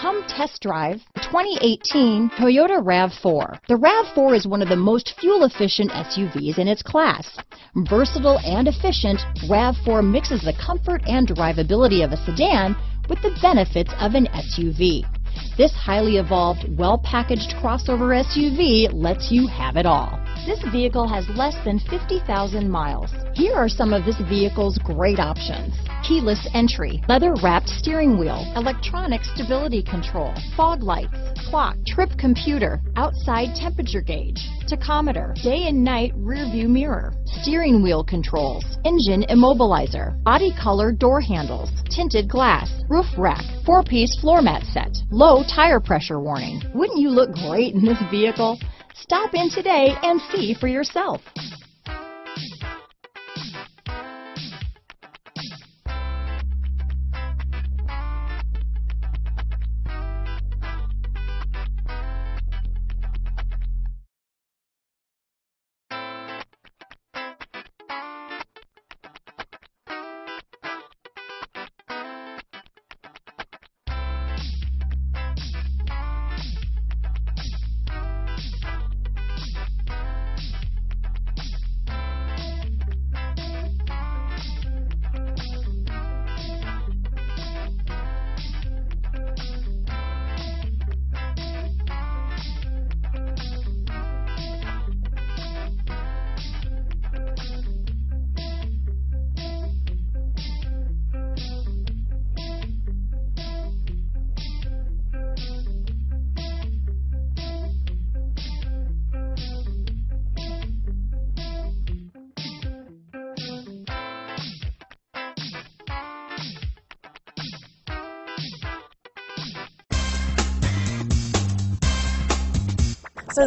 Come test drive 2018 Toyota RAV4. The RAV4 is one of the most fuel-efficient SUVs in its class. Versatile and efficient, RAV4 mixes the comfort and drivability of a sedan with the benefits of an SUV. This highly evolved, well-packaged crossover SUV lets you have it all. This vehicle has less than 50,000 miles. Here are some of this vehicle's great options: keyless entry, leather-wrapped steering wheel, electronic stability control, fog lights, clock, trip computer, outside temperature gauge, tachometer, day and night rearview mirror, steering wheel controls, engine immobilizer, body color door handles, tinted glass, roof rack, 4-piece floor mat set, low tire pressure warning. Wouldn't you look great in this vehicle? Stop in today and see for yourself. So